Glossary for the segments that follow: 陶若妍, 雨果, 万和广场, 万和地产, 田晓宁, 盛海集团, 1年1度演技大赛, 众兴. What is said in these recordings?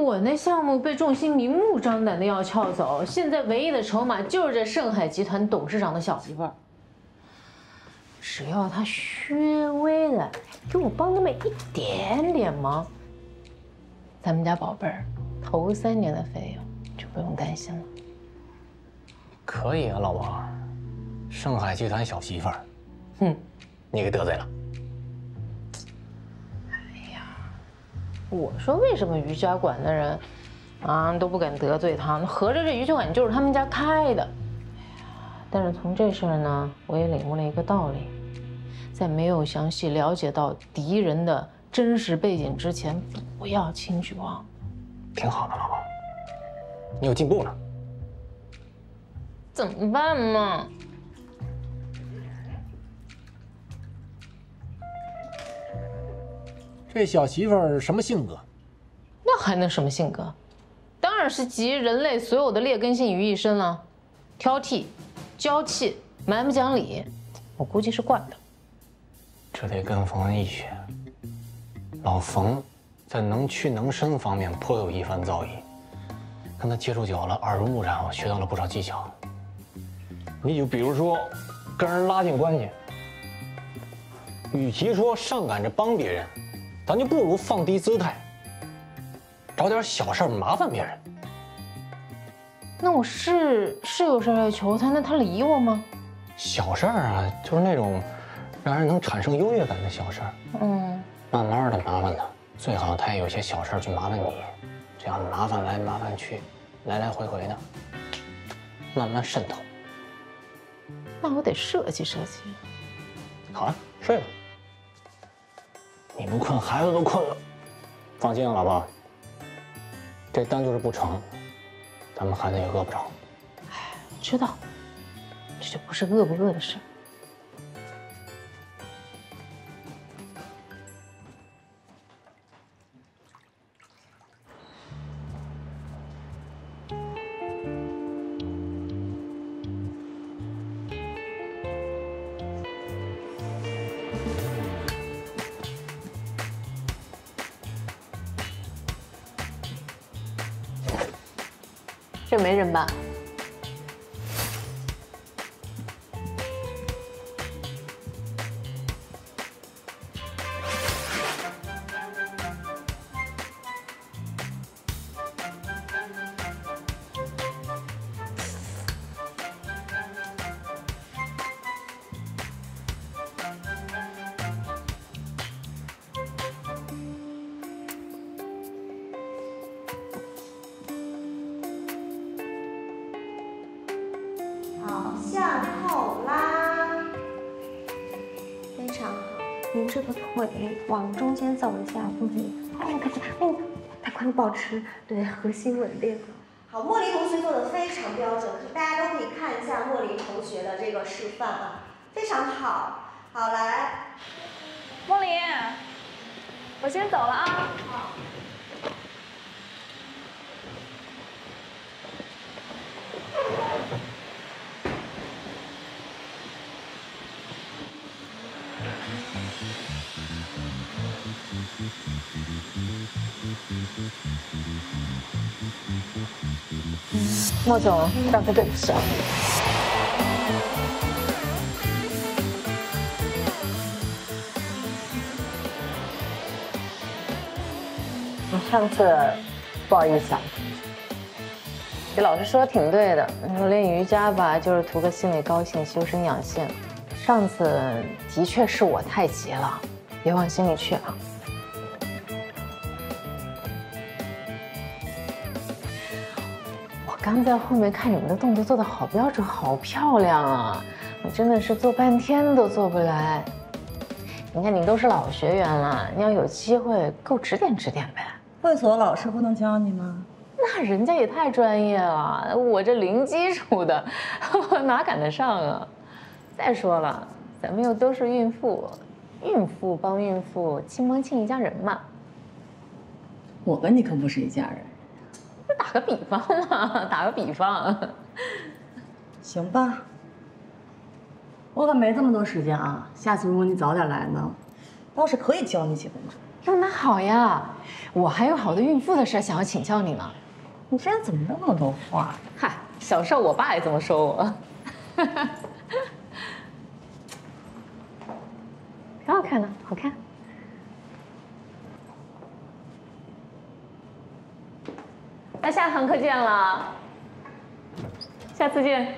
我那项目被众兴明目张胆的要撬走，现在唯一的筹码就是这盛海集团董事长的小媳妇儿。只要他稍微的给我帮那么一点点忙，咱们家宝贝儿头3年的费用就不用担心了。可以啊，老王，盛海集团小媳妇儿，你给得罪了。 我说为什么瑜伽馆的人，都不敢得罪他？合着这瑜伽馆就是他们家开的。但是从这事儿呢，我也领悟了一个道理：在没有详细了解到敌人的真实背景之前，不要轻举妄动。挺好的，老王，你有进步了。怎么办嘛？ 这小媳妇儿什么性格？那还能什么性格？当然是集人类所有的劣根性于一身了，挑剔、娇气、蛮不讲理，我估计是惯的。这得跟冯恩一学。老冯在能屈能伸方面颇有一番造诣，跟他接触久了，耳濡目染，我学到了不少技巧。你就比如说，跟人拉近关系，与其说上赶着帮别人。 咱就不如放低姿态，找点小事儿麻烦别人。那我是有事儿要求他，那他理我吗？小事儿啊，就是那种让人能产生优越感的小事儿。慢慢的麻烦他，最好他也有些小事儿去麻烦你，这样麻烦来麻烦去，来来回回的，慢慢渗透。那我得设计设计。好啊，睡吧。 你不困，孩子都困了。放心啊，老婆，这单就是不成，咱们孩子也饿不着。哎，我知道，这就不是饿不饿的事。这没人吧？往中间走一下，它快保持对核心稳定。好，茉莉同学做的非常标准，大家都可以看一下茉莉同学的这个示范啊，非常好。好，来，茉莉，我先走了啊。好。莫总，刚才对不起啊。上次不好意思啊。你老师说的挺对的，你说练瑜伽吧，就是图个心里高兴，修身养性。上次的确是我太急了，别往心里去啊。 刚在后面看你们的动作做得好标准，好漂亮啊！我真的是做半天都做不来。你看，你都是老学员了，你要有机会给我指点指点呗。会所老师不能教你吗？那人家也太专业了，我这零基础的，我哪赶得上啊！再说了，咱们又都是孕妇，孕妇帮孕妇，亲帮亲一家人嘛。我跟你可不是一家人。 打个比方嘛，打个比方，行吧。我可没这么多时间啊，下次如果你早点来呢，倒是可以教你几分钟。用哪好呀？我还有好多孕妇的事想要请教你呢。你这人怎么那么多话？嗨，小时候我爸也这么说我。挺好看的，好看。那下堂课见了，下次见。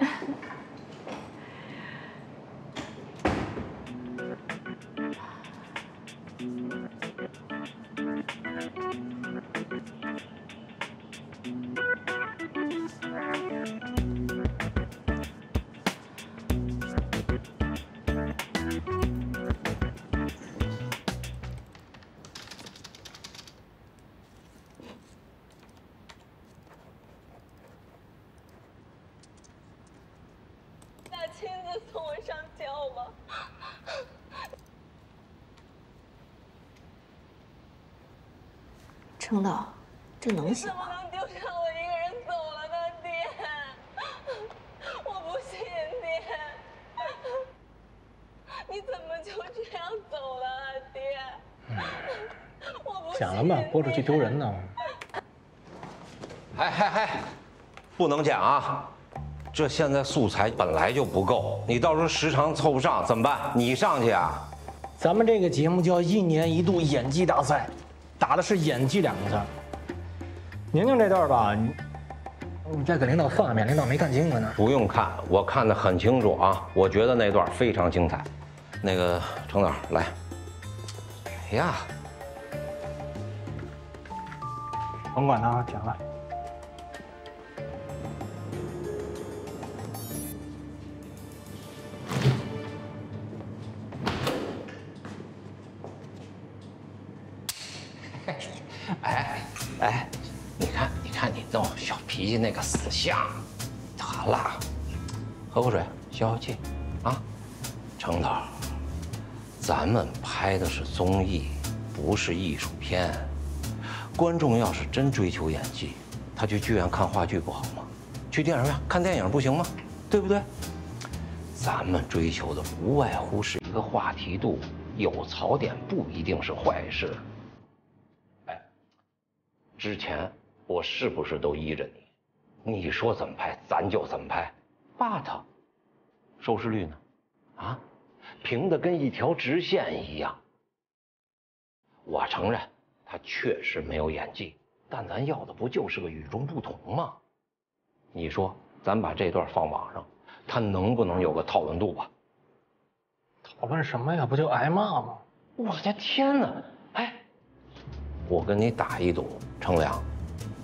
程导，这能行吗？你怎么能丢下我一个人走了呢，爹？我不信，爹，你怎么就这样走了啊，爹？我不信。讲了吧，播出去丢人呢。哎，不能讲啊！这现在素材本来就不够，你到时候时长凑不上怎么办？你上去啊！咱们这个节目叫1年1度演技大赛。 打的是演技2个字。宁宁这段吧，你再给领导放一遍，领导没看清楚呢。不用看，我看得很清楚啊，我觉得那段非常精彩。那个程导来，哎呀，甭管他，讲了。你看你那种小脾气那个死相，得了，喝口水消消气，啊，程导，咱们拍的是综艺，不是艺术片。观众要是真追求演技，他去剧院看话剧不好吗？去电影院看电影不行吗？对不对？咱们追求的无外乎是一个话题度，有槽点不一定是坏事。哎，之前。 我是不是都依着你？你说怎么拍，咱就怎么拍。But， 收视率呢？啊，平的跟一条直线一样。我承认他确实没有演技，但咱要的不就是个与众不同吗？你说，咱把这段放网上，他能不能有个讨论度吧？讨论什么呀？不就挨骂吗？我的天哪！哎，我跟你打一赌，程良。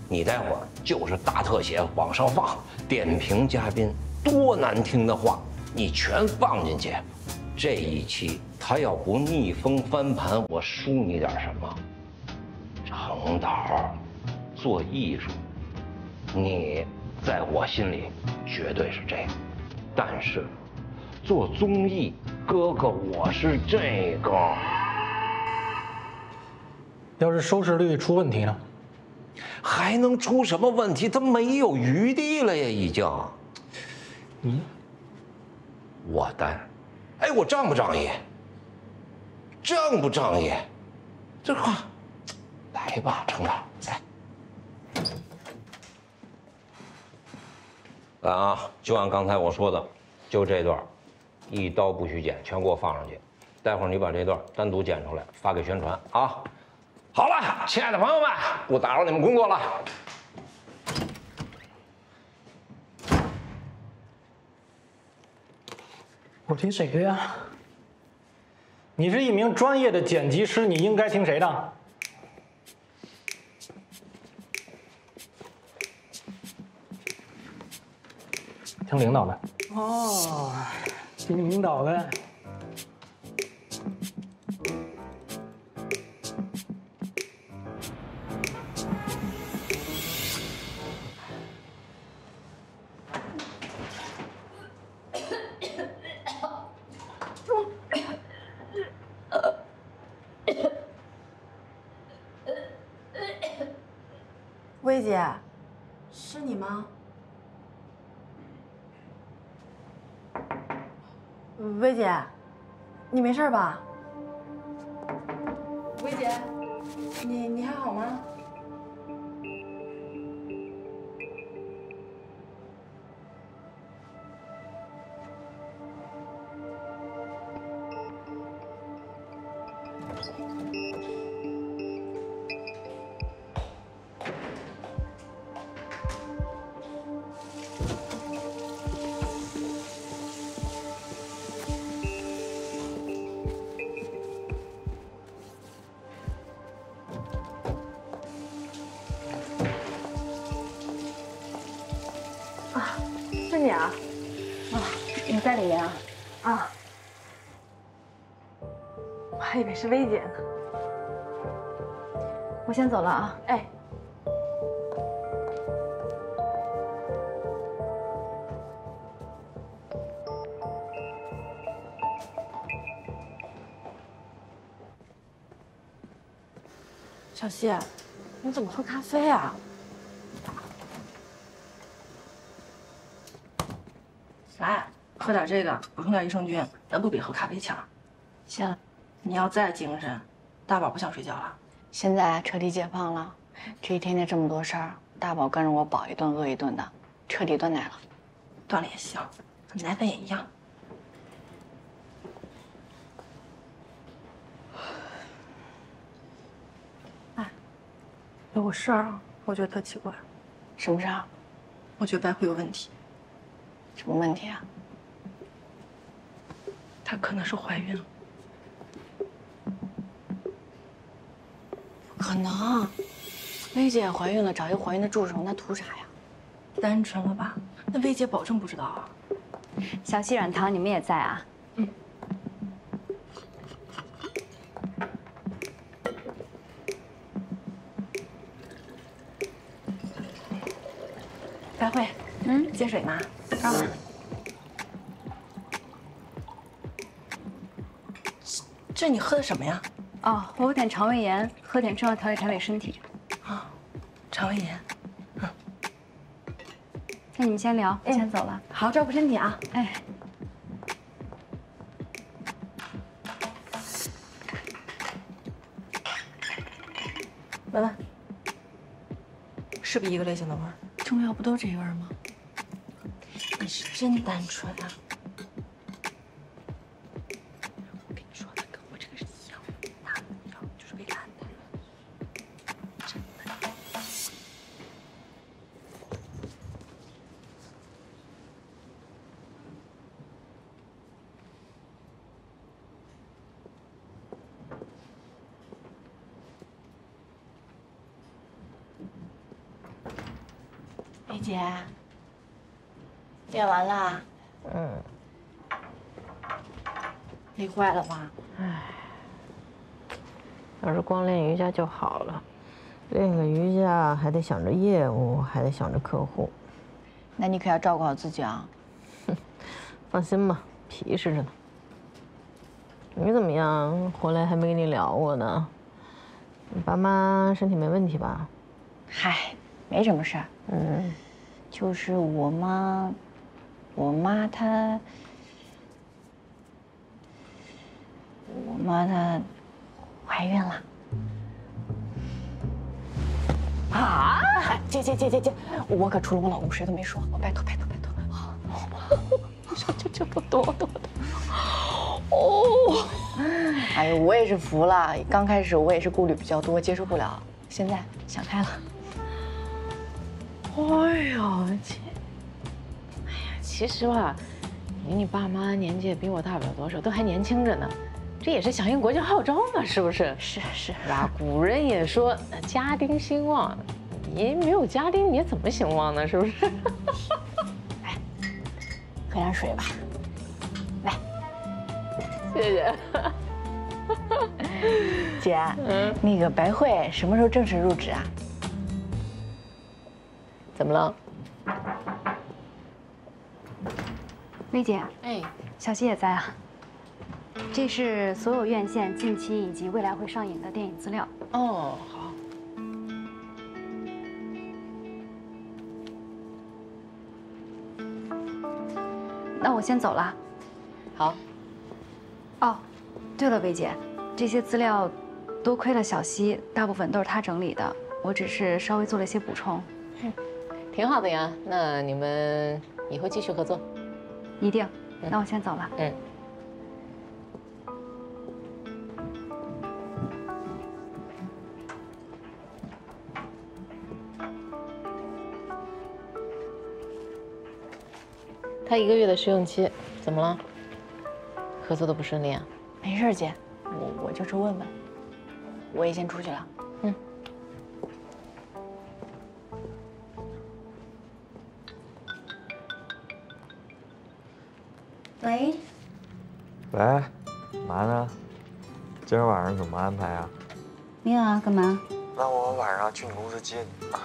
你待会儿就是大特写往上放，点评嘉宾多难听的话，你全放进去。这一期他要不逆风翻盘，我输你点什么？程导，做艺术，你在我心里绝对是这个，但是做综艺，哥哥我是这个。要是收视率出问题呢？ 还能出什么问题？他没有余地了呀，已经。你，我担，哎，我仗不仗义？仗不仗义？这话，来吧，程导，来。来啊，就按刚才我说的，就这段，一刀不许剪，全给我放上去。待会儿你把这段单独剪出来，发给宣传啊。 好了，亲爱的朋友们，不打扰你们工作了。我听谁的呀？你是一名专业的剪辑师，你应该听谁的？听领导的。哦，听领导的。 薇姐，是你吗？薇姐，你没事吧？薇姐，你还好吗？你啊，你在里面啊？啊，我还以为是薇姐呢。我先走了啊，哎。 小希，你怎么喝咖啡啊？ 来，喝点这个，补充点益生菌，咱不比喝咖啡强。行，你要再精神，大宝不想睡觉了。现在彻底解放了，这一天天这么多事儿，大宝跟着我饱一顿饿一顿的，彻底断奶了。断了也行，奶粉也一样。哎，有个事儿啊，我觉得特奇怪。什么事儿？我觉得白虎有问题。 什么问题啊？她可能是怀孕了。不可能，薇姐怀孕了，找一个怀孕的助手，那图啥呀？单纯了吧？那薇姐保证不知道啊。小希、软糖，你们也在啊？嗯。白慧，嗯，接水吗？ 啊！这你喝的什么呀？哦，我有点肠胃炎，喝点中药调理调理身体。啊，肠胃炎。嗯，那你们先聊，我先走了。好，照顾身体啊。哎。闻闻，是不是一个类型的味儿？中药不都这味儿吗？ 你是真单纯啊！我跟你说，他跟我这个是一样的，拿不了就是被安排了，真的。梅姐。 练完了，嗯，累坏了吧？唉，要是光练瑜伽就好了，练个瑜伽还得想着业务，还得想着客户。那你可要照顾好自己啊！哼，放心吧，皮实着呢。你怎么样？回来还没跟你聊过呢。你爸妈身体没问题吧？嗨，没什么事儿。嗯，就是我妈。 我妈她怀孕了啊！姐，我可除了我老公谁都没说，我拜托，好，你说这不多的哦。哎呦，我也是服了，刚开始我也是顾虑比较多，接受不了，现在想开了。哎呦，姐。 其实吧，你爸妈年纪也比我大不了多少，都还年轻着呢，这也是响应国家号召嘛，是不是？是吧？古人也说家丁兴旺，你没有家丁你怎么兴旺呢？是不是？来，喝点水吧。来，谢谢。姐，嗯，那个白慧什么时候正式入职啊？怎么了？ 薇姐，哎，小希也在啊。这是所有院线近期以及未来会上映的电影资料。哦，好。那我先走了。好。哦，对了，薇姐，这些资料多亏了小溪，大部分都是他整理的，我只是稍微做了一些补充。嗯，挺好的呀。那你们以后继续合作？一定。那我先走了。嗯。他1个月的试用期，怎么了？合作的不顺利啊？没事，姐，我就是问问。我也先出去了。嗯。喂。喂，干嘛呢？今儿晚上怎么安排啊？没有啊，干嘛？那我晚上去你公司接你啊。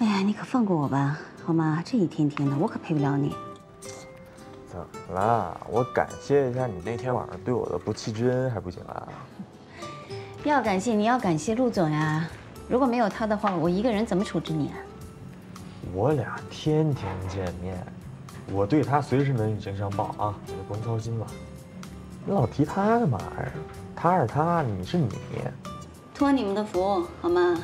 哎呀，你可放过我吧，好吗？这一天天的，我可陪不了你。 怎么啦？我感谢一下你那天晚上对我的不弃之恩还不行啊？要感谢你要感谢陆总呀！如果没有他的话，我一个人怎么处置你啊？我俩天天见面，我对他随时能以身相报啊，你就不用操心了。你老提他干嘛呀？他是他，你是你。托你们的福，好吗？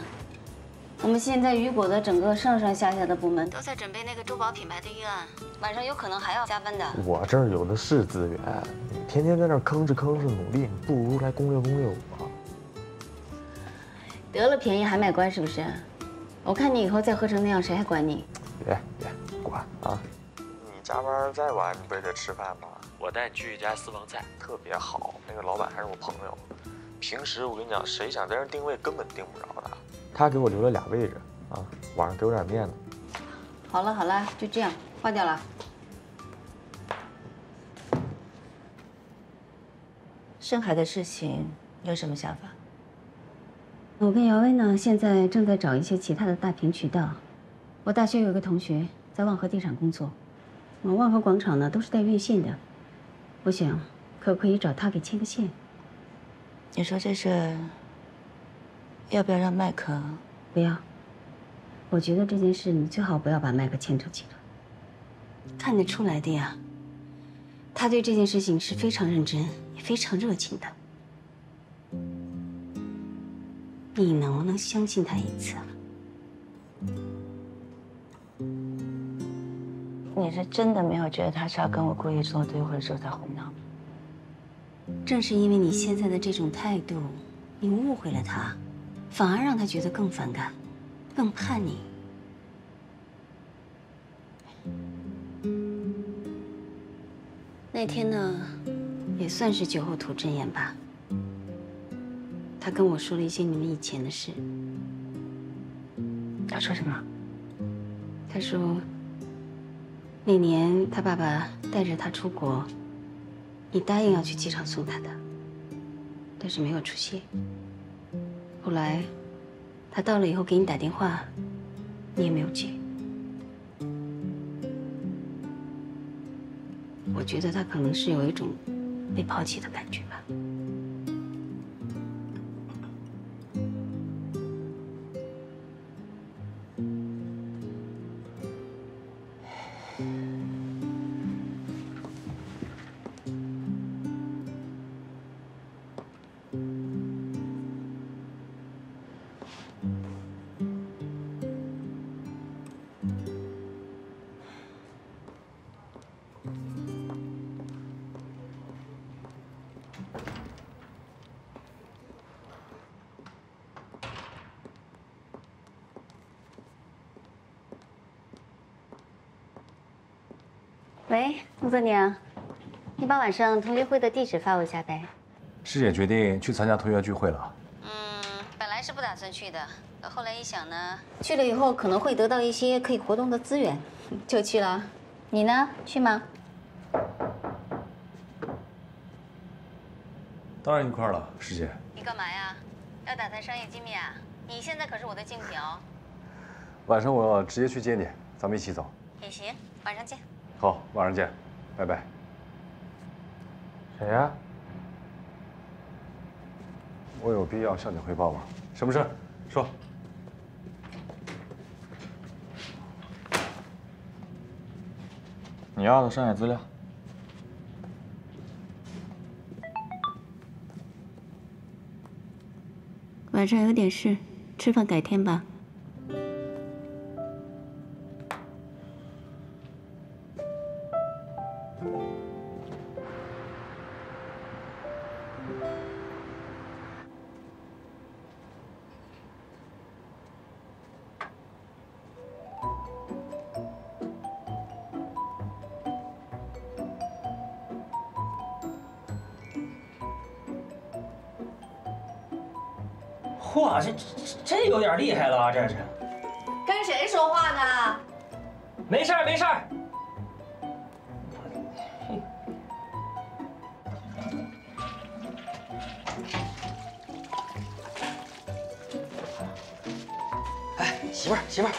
我们现在雨果的整个上上下下的部门都在准备那个珠宝品牌的预案。 晚上有可能还要加班的。我这儿有的是资源，你天天在那儿吭哧吭哧努力，你不如来攻略攻略我。得了便宜还卖乖是不是？我看你以后再喝成那样，谁还管你？别管啊！你加班再晚，你不也得吃饭吗？我带你去一家私房菜，特别好。那个老板还是我朋友，平时我跟你讲，谁想在这儿定位根本定不着他。他给我留了俩位置啊，晚上给我点面子。好了好了，就这样。 挂掉了。深海的事情有什么想法？我跟姚薇呢，现在正在找一些其他的大屏渠道。我大学有一个同学在万和地产工作，万和广场呢都是带运线的。我想，可不可以找他给牵个线？你说这事要不要让麦克？不要。我觉得这件事你最好不要把麦克牵扯进来。 看得出来的呀，他对这件事情是非常认真，也非常热情的。你能不能相信他一次啊？你是真的没有觉得他是要跟我故意作对，或者说在胡闹？正是因为你现在的这种态度，你误会了他，反而让他觉得更反感，更叛逆。 那天呢，也算是酒后吐真言吧。他跟我说了一些你们以前的事。他说什么？他说，那年他爸爸带着他出国，你答应要去机场送他的，但是没有出现。后来，他到了以后给你打电话，你也没有接。 我觉得他可能是有一种被抛弃的感觉吧。喂，陆总娘，你把晚上同学会的地址发我一下呗。师姐决定去参加同学聚会了。嗯，本来是不打算去的，后来一想呢，去了以后可能会得到一些可以活动的资源，就去了。你呢？去吗？当然一块了，师姐。你干嘛呀？要打探商业机密啊？你现在可是我的竞品哦。晚上我直接去接你，咱们一起走。也行，晚上见。 好，晚上见，拜拜。谁呀？我有必要向你汇报吗？什么事？说。你要的商业资料。晚上有点事，吃饭改天吧。哇，这有点厉害了啊！这是跟谁说话呢？没事儿，没事儿。哎，媳妇儿，媳妇儿，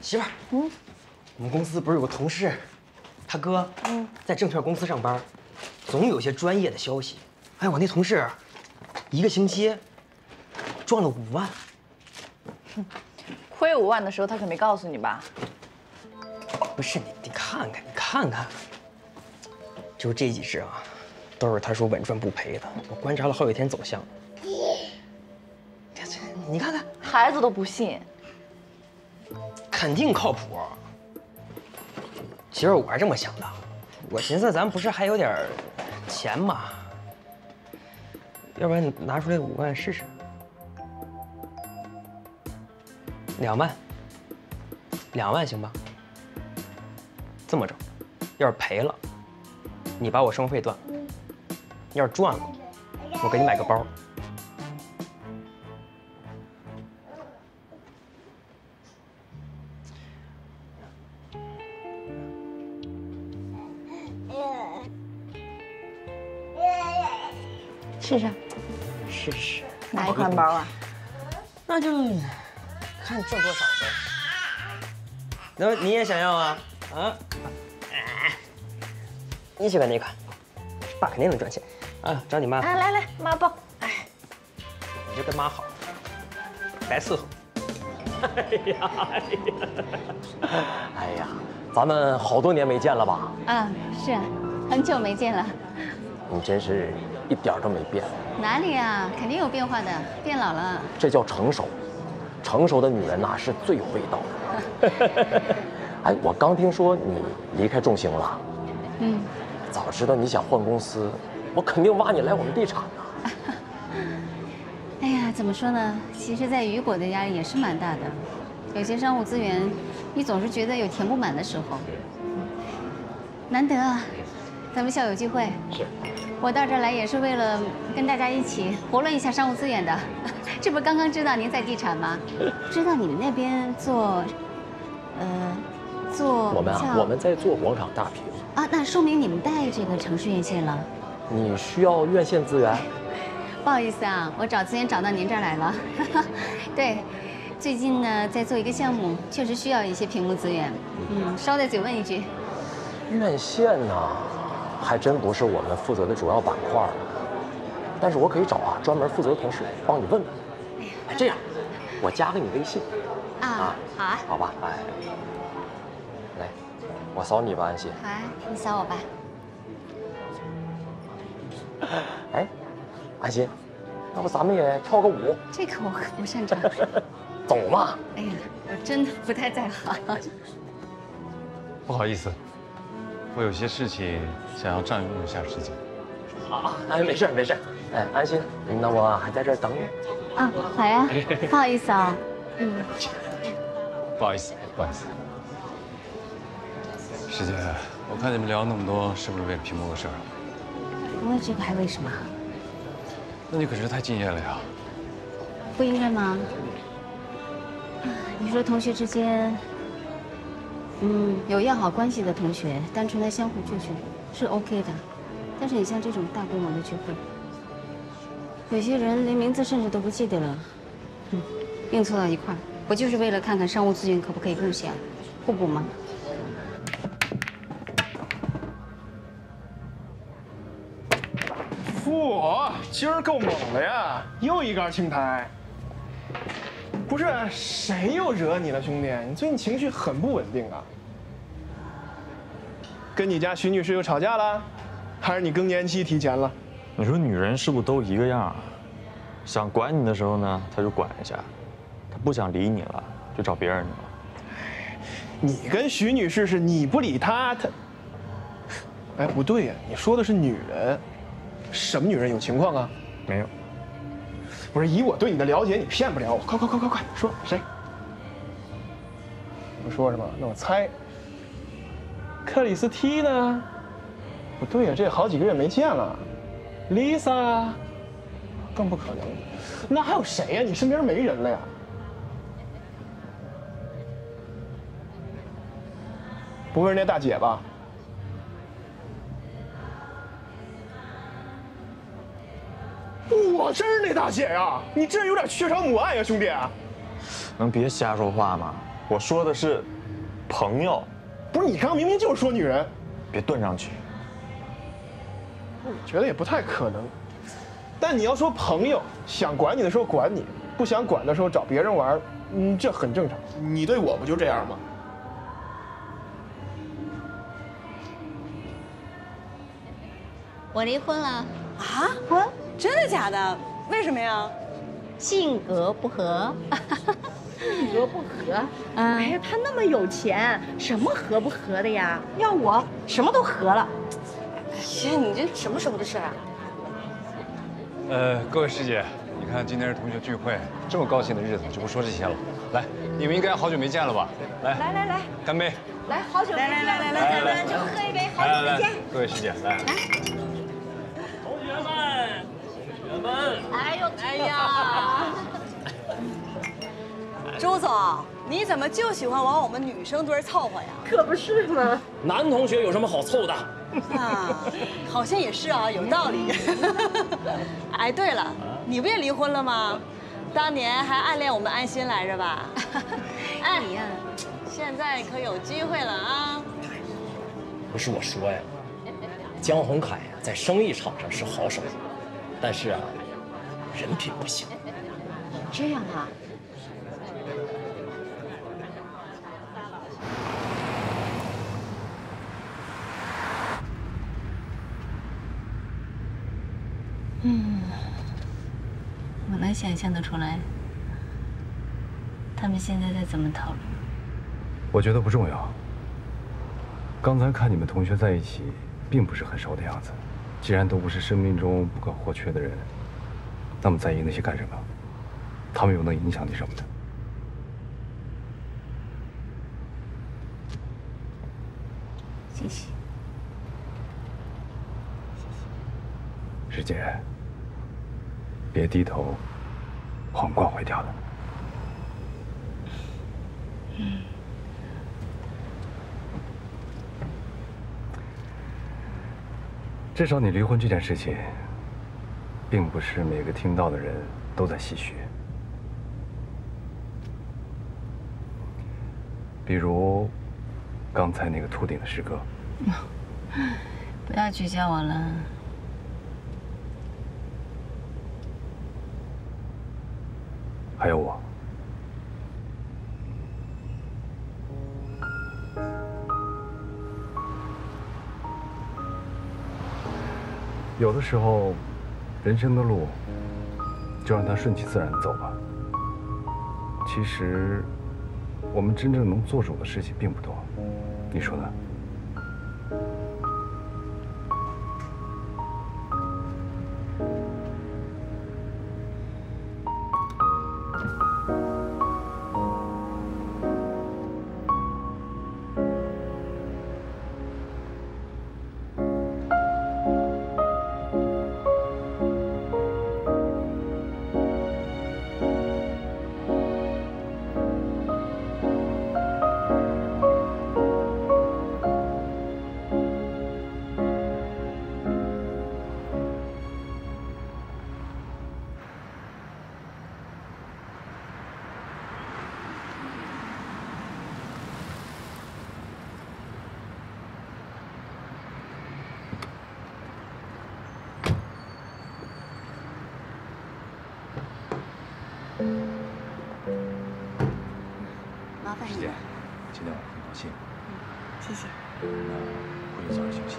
媳妇儿，我们公司不是有个同事，他哥在证券公司上班，总有些专业的消息。哎，我那同事一个星期 赚了5万，亏5万的时候他可没告诉你吧？不是你看看，就这几只啊，都是他说稳赚不赔的。我观察了好几天走向，你看看，孩子都不信，肯定靠谱。其实我还这么想的，我寻思咱不是还有点钱吗？要不然拿出来5万试试。 2万行吧。这么着，要是赔了，你把我生活费断了；要是赚了，我给你买个包。试试，试试哪一款包啊？那就 看赚多少呗。那你也想要啊？啊？你喜欢哪款？爸肯定能赚钱。啊，找你妈。啊，来来，妈抱。哎，你就跟妈好，白伺候。哎呀，哎呀，咱们好多年没见了吧？嗯，是，很久没见了。你真是一点都没变。哪里啊？肯定有变化的，变老了。这叫成熟。 成熟的女人呐，是最有味道的。哎，我刚听说你离开众兴了。嗯，早知道你想换公司，我肯定挖你来我们地产呢。哎呀，怎么说呢？其实，在雨果的压力也是蛮大的。有些商务资源，你总是觉得有填不满的时候。难得啊，咱们校友聚会。是。我到这儿来也是为了跟大家一起活络一下商务资源的。 这不是刚刚知道您在地产吗？知道你们那边做，做我们啊，我们在做广场大屏啊，那说明你们带这个城市院线了。你需要院线资源？不好意思啊，我找资源找到您这儿来了。对，最近呢在做一个项目，确实需要一些屏幕资源。嗯，捎带嘴问一句，院线呢，还真不是我们负责的主要板块，但是我可以找啊专门负责的同事帮你问问。 哎，这样，我加个你微信，啊，好啊，好吧，哎，来，我扫你吧，安心。好啊，你扫我吧。哎，安心，要不咱们也跳个舞？这个我可不擅长。走嘛。哎呀，我真的不太在行。不好意思，我有些事情想要占用一下时间。啊，哎，没事没事，哎，安心，那我还在这儿等你。 啊，好呀，不好意思啊，嗯，不好意思，不好意思，师姐，我看你们聊那么多，是不是为了屏幕的事儿？我也这个还为什么？那你可是太敬业了呀！不应该吗？你说同学之间，有要好关系的同学，单纯的相互聚聚是 OK 的，但是你像这种大规模的聚会。 有些人连名字甚至都不记得了，硬凑到一块儿，不就是为了看看商务资源可不可以共享、互补吗？嚯，今儿够猛了呀！又一杆青苔。不是谁又惹你了，兄弟？你最近情绪很不稳定啊。跟你家徐女士又吵架了，还是你更年期提前了？ 你说女人是不是都一个样啊？想管你的时候呢，他就管一下；他不想理你了，就找别人了。你跟徐女士是你不理她，她……哎，不对呀，你说的是女人，什么女人有情况啊？没有。不是，以我对你的了解，你骗不了我。快，说谁？不说是吧？那我猜，克里斯蒂呢？不对呀，这好几个月没见了。Lisa， 更不可能。那还有谁呀？你身边没人了呀？不会是那大姐吧？我真是那大姐呀！你这有点缺少母爱呀，兄弟！能别瞎说话吗？我说的是朋友，不是你刚刚明明就是说女人。别炖上去。我觉得也不太可能，但你要说朋友，想管你的时候管你，不想管的时候找别人玩，这很正常。你对我不就这样吗？我离婚了啊！啊，真的假的？为什么呀？性格不合。性格不合？哎呀，他那么有钱，什么合不合的呀？要我什么都合了。哎，你这什么时候的事啊？各位师姐，你看今天是同学聚会，这么高兴的日子就不说这些了。来，你们应该好久没见了吧？来，干杯！来，好久没见了，来，咱们就喝一杯，好久没见。各位师姐，来。 同学们，哎呦，哎呀，周总，你怎么就喜欢往我们女生堆凑合呀？可不是吗？男同学有什么好凑的？啊，好像也是啊，有道理。哎，对了，你不也离婚了吗？当年还暗恋我们安心来着吧？哎呀，现在可有机会了啊！不是我说呀，江宏凯在生意场上是好手。 但是啊，人品不行。这样啊？我能想象得出来，他们现在在怎么讨论。我觉得不重要。刚才看你们同学在一起，并不是很熟的样子。 既然都不是生命中不可或缺的人，那么在意那些干什么？他们又能影响你什么的？谢谢，谢谢。师姐，别低头，皇冠会掉的。至少你离婚这件事情，并不是每个听到的人都在唏嘘。比如，刚才那个秃顶的师哥。不要取笑我了。还有我。 有的时候，人生的路就让它顺其自然的走吧。其实，我们真正能做主的事情并不多，你说呢？师姐，今天我很高兴。谢谢。那回去早点休息。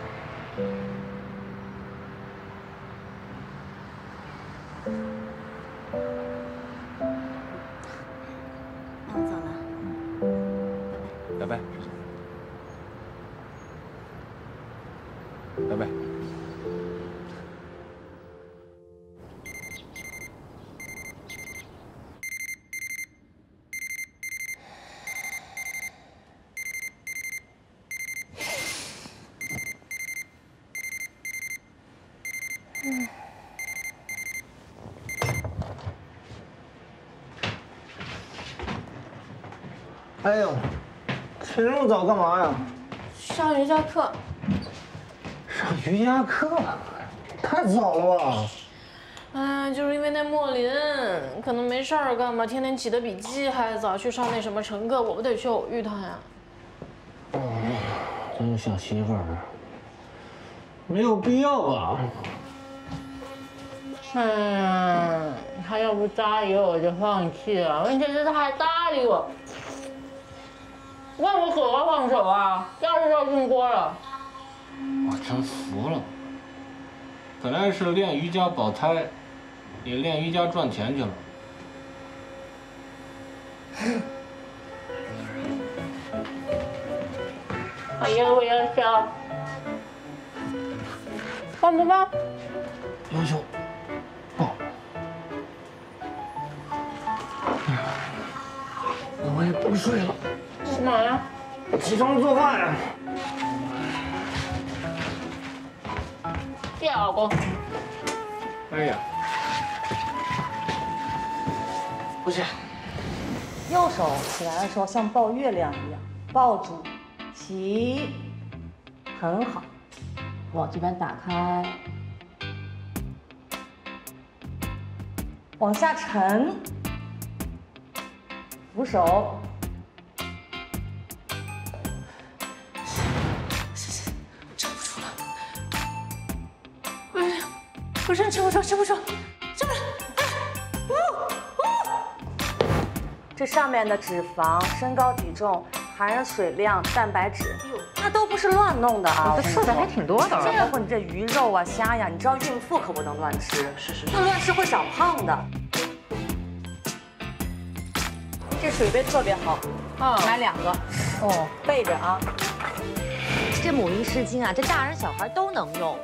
拜，拜拜。哎呦，起这么早干嘛呀？上瑜伽课。上瑜伽课？太早了吧？哎，就是因为那莫林可能没事儿干吧，天天起的比鸡还早，去上那什么晨课，我不得去偶遇他呀。哦，真是小媳妇儿，没有必要吧？嗯，他要不搭理我，我就放弃了。问题是他还搭理我。 问我可不放手啊！要是要进锅了，我真服了。本来是练瑜伽保胎，也练瑜伽赚钱去了。我要不要笑？抱不抱？优秀，抱。我也不睡了。 干嘛呀？起床做饭呀！谢老公。哎呀，不是。右手起来的时候像抱月亮一样抱住，起，很好。往这边打开，往下沉，扶手。 不是，撑不住，撑不住，撑不住！哎，这上面的脂肪、身高、体重、含热水量、蛋白质，那都不是乱弄的啊！这吃的还挺多的，包括你这鱼肉啊、虾呀，你知道孕妇可不能乱吃，是，那乱吃会长胖的。这水杯特别好，啊，买2个，哦，备着啊。这母婴湿巾啊，这大人小孩都能用。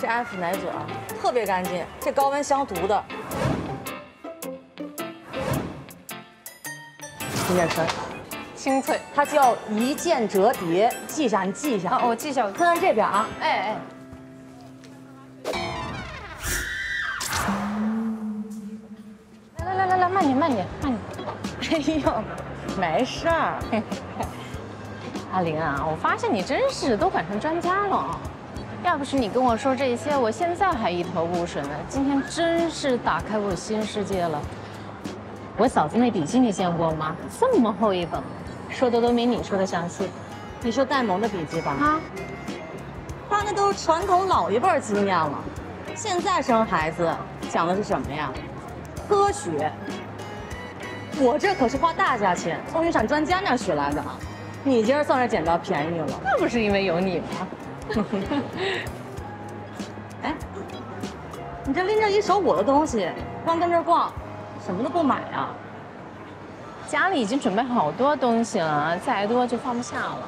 这安抚奶嘴啊，特别干净，这高温消毒的。听见声，清脆，它叫一键折叠，记一下，你记一下。啊，我记一下。看看这边啊，哎哎。来来来来来，慢点慢点慢点。哎呦，没事儿。阿玲啊，我发现你真是都赶上专家了。 要不是你跟我说这些，我现在还一头雾水呢。今天真是打开我新世界了。我嫂子那笔记你见过吗？这么厚一本，说的都没你说的详细。你说戴蒙的笔记吧？啊，他那都是传统老一辈经验了。现在生孩子讲的是什么呀？科学。我这可是花大价钱从孕产专家那儿学来的啊。你今儿算是捡到便宜了。那不是因为有你吗？ 哎，你这拎着一手我的东西，光跟这儿逛，什么都不买啊？家里已经准备好多东西了，再多就放不下了。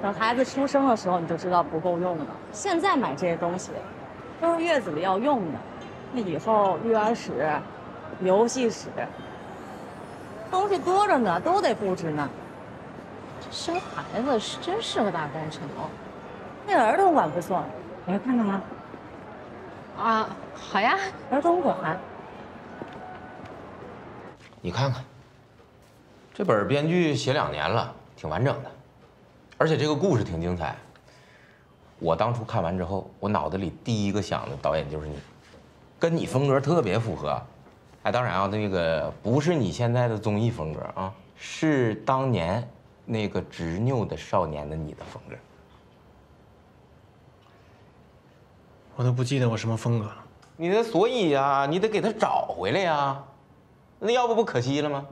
等孩子出生的时候你就知道不够用了。现在买这些东西，都是月子里要用的，那以后育儿室、游戏室，东西多着呢，都得布置呢。生孩子是真是个大工程哦。 那儿童馆不错，你要看看吗？啊，好呀，儿童馆。你看看，这本编剧写2年了，挺完整的，而且这个故事挺精彩。我当初看完之后，我脑子里第一个想的导演就是你，跟你风格特别符合。哎，当然啊，那个不是你现在的综艺风格啊，是当年那个执拗的少年的你的风格。 我都不记得我什么风格了。你的所以呀，你得给他找回来呀，那要不可惜了吗？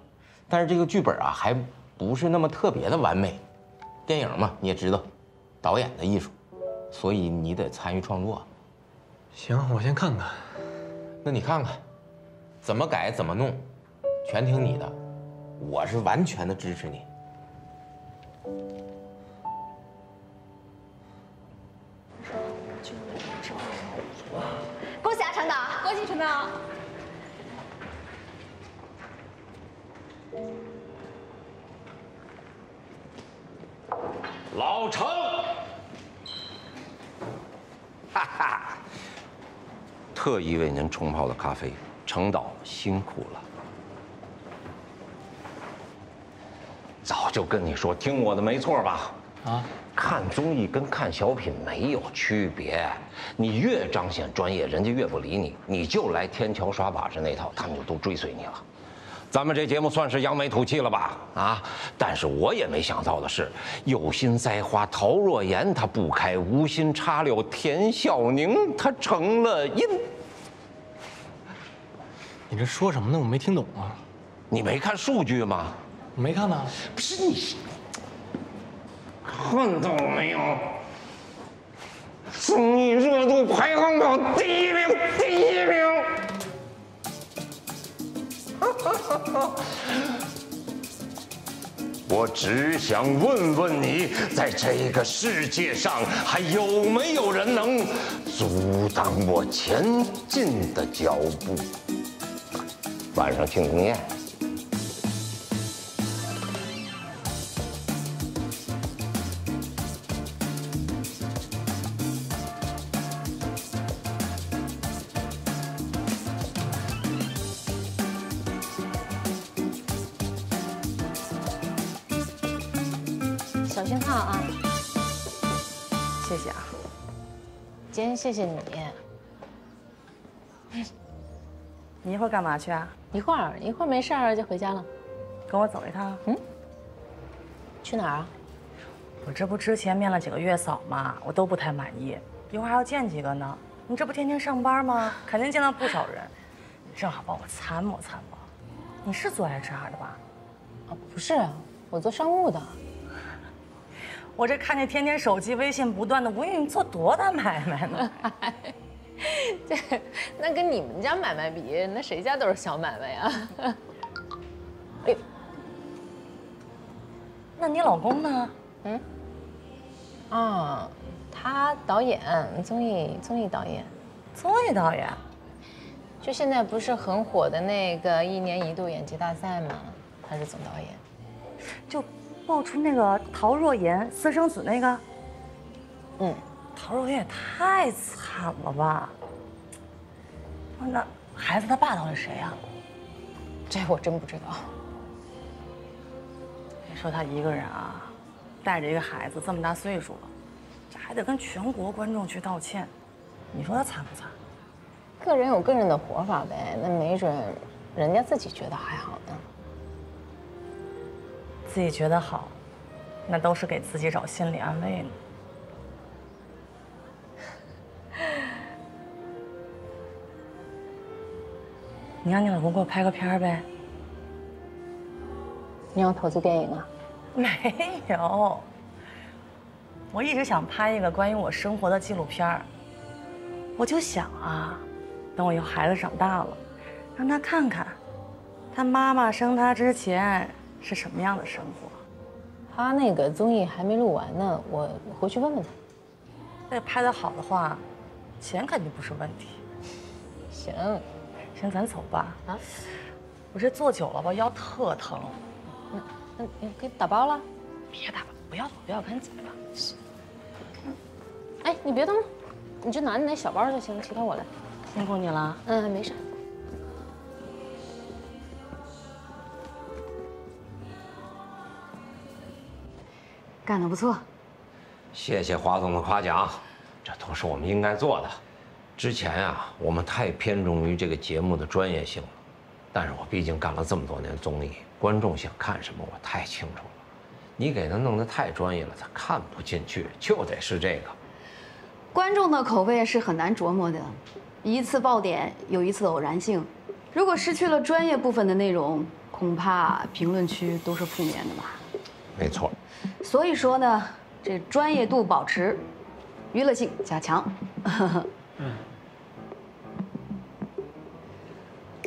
但是这个剧本啊，还不是那么特别的完美。电影嘛，你也知道，导演的艺术，所以你得参与创作。行，我先看看。那你看看，怎么改怎么弄，全听你的，我是完全的支持你。老程，哈哈，特意为您冲泡的咖啡，程导辛苦了。早就跟你说，听我的没错吧？啊，看综艺跟看小品没有区别，你越彰显专业，人家越不理你，你就来天桥耍把式那套，他们就都追随你了。 咱们这节目算是扬眉吐气了吧？啊！但是我也没想到的是，有心栽花陶若妍她不开，无心插柳田晓宁她成了因。你这说什么呢？我没听懂啊！你没看数据吗？没看呢。不是你，看到了没有？综艺热度排行榜第一名。 我只想问问你，在这个世界上还有没有人能阻挡我前进的脚步？晚上庆功宴，谢谢你。你一会儿干嘛去啊？一会儿没事儿就回家了。跟我走一趟。嗯。去哪儿啊？我这不之前面了几个月嫂嘛，我都不太满意，一会儿还要见几个呢。你这不天天上班吗？肯定见到不少人，正好帮我参谋参谋。你是做 HR 的吧？啊，不是，我做商务的。 我这看见天天手机微信不断的，我以为你做多大买卖呢？这那跟你们家买卖比，那谁家都是小买卖呀。哎，那你老公呢？嗯，啊，他导演综艺导演，就现在不是很火的那个1年1度演技大赛吗？他是总导演，就。 爆出那个陶若妍私生子那个，嗯，陶若妍也太惨了吧！不是那孩子他爸到底谁呀？这我真不知道。别说他一个人啊，带着一个孩子这么大岁数了，这还得跟全国观众去道歉，你说他惨不惨？个人有个人的活法呗，那没准人家自己觉得还好呢。 自己觉得好，那都是给自己找心理安慰呢。你让你老公给我拍个片儿呗？你要投资电影啊？没有，我一直想拍一个关于我生活的纪录片儿。我就想啊，等我以后孩子长大了，让他看看，他妈妈生他之前。 是什么样的生活？他那个综艺还没录完呢，我回去问问他。那拍得好的话，钱肯定不是问题。行，行，咱走吧。啊，我这坐久了吧，腰特疼。那给打包了？别打包，不要，赶紧走吧。是。哎，你别动，你就拿你那小包就行，其他我来。辛苦你了。嗯，没事。 干得不错，谢谢华总的夸奖，这都是我们应该做的。之前啊，我们太偏重于这个节目的专业性了，但是我毕竟干了这么多年综艺，观众想看什么我太清楚了。你给他弄得太专业了，他看不进去，就得是这个。观众的口味是很难琢磨的，一次爆点有一次偶然性，如果失去了专业部分的内容，恐怕评论区都是负面的吧。没错。 所以说呢，这专业度保持，娱乐性加强。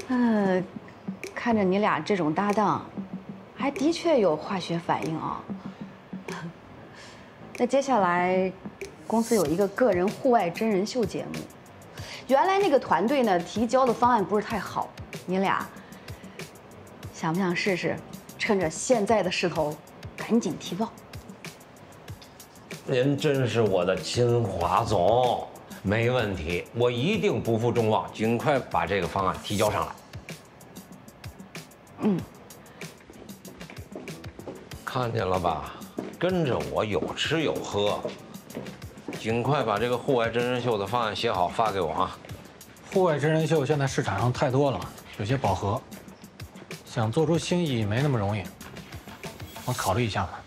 嗯，看着你俩这种搭档，还的确有化学反应啊。那接下来，公司有一个个人户外真人秀节目，原来那个团队呢提交的方案不是太好，你俩想不想试试？趁着现在的势头，赶紧提报。您真是我的金华总，没问题，我一定不负众望，尽快把这个方案提交上来。嗯，看见了吧？跟着我有吃有喝，尽快把这个户外真人秀的方案写好发给我啊！户外真人秀现在市场上太多了，有些饱和，想做出新意没那么容易。我考虑一下吧。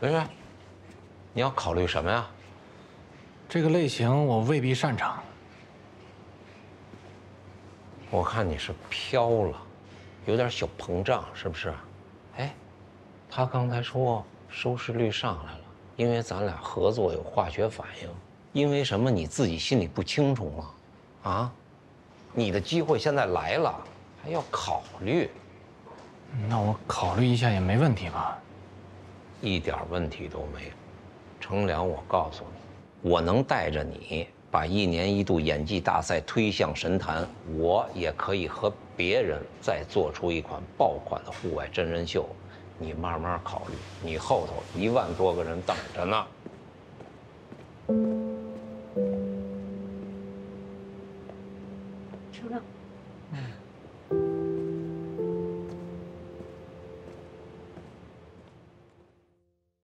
文渊，你要考虑什么呀？这个类型我未必擅长。我看你是飘了，有点小膨胀，是不是？哎，他刚才说收视率上来了，因为咱俩合作有化学反应，因为什么你自己心里不清楚吗？啊，你的机会现在来了，还要考虑。那我考虑一下也没问题吧？一点问题都没有。程良，我告诉你，我能带着你把一年一度演技大赛推向神坛，我也可以和别人再做出一款爆款的户外真人秀。你慢慢考虑，你后头1万多个人等着呢。程亮。